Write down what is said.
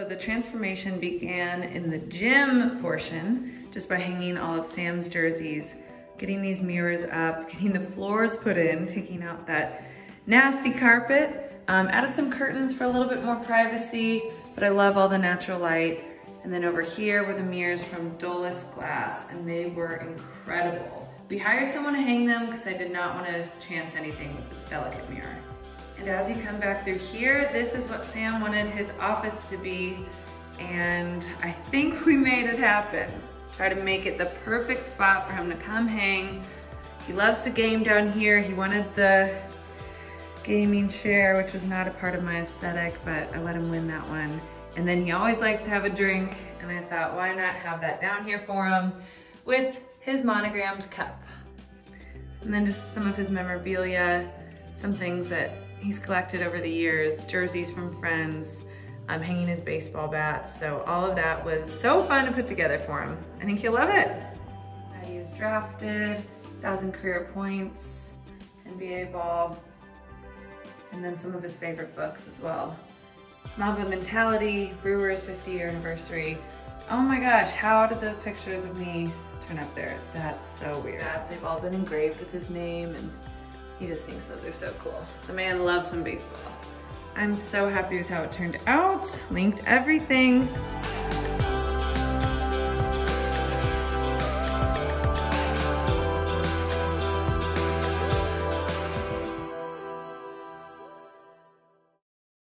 So the transformation began in the gym portion, just by hanging all of Sam's jerseys, getting these mirrors up, getting the floors put in, taking out that nasty carpet, added some curtains for a little bit more privacy, but I love all the natural light. And then over here were the mirrors from Dulles Glass, and they were incredible. We hired someone to hang them because I did not want to chance anything with this delicate mirror. And as you come back through here, this is what Sam wanted his office to be, and I think we made it happen. Try to make it the perfect spot for him to come hang. He loves to game down here. He wanted the gaming chair, which was not a part of my aesthetic, but I let him win that one. And then he always likes to have a drink, and I thought, why not have that down here for him with his monogrammed cup. And then just some of his memorabilia, some things that he's collected over the years, jerseys from friends, hanging his baseball bat. So all of that was so fun to put together for him. I think he'll love it. He was drafted, 1,000 career points, NBA ball, and then some of his favorite books as well. Mamba Mentality, Brewers 50 Year Anniversary. Oh my gosh, how did those pictures of me turn up there? That's so weird. They've all been engraved with his name, and he just thinks those are so cool. The man loves some baseball. I'm so happy with how it turned out. Linked everything.